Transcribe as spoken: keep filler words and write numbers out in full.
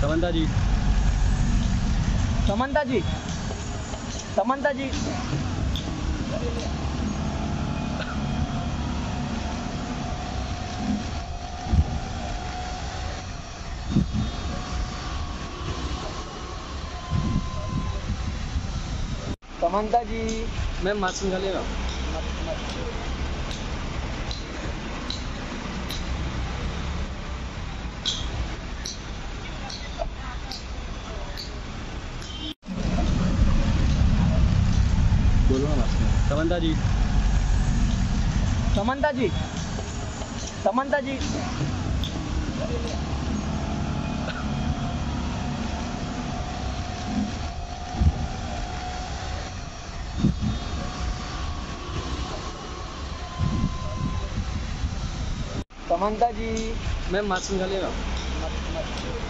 Samanta ji. Samanta ji. Samanta ji. Samanta ji. मैं mask निकाल लेगा। बोलो ना मास्क। समंता जी। समंता जी। समंता जी। समंता जी मैं मास्क निकाल लेगा।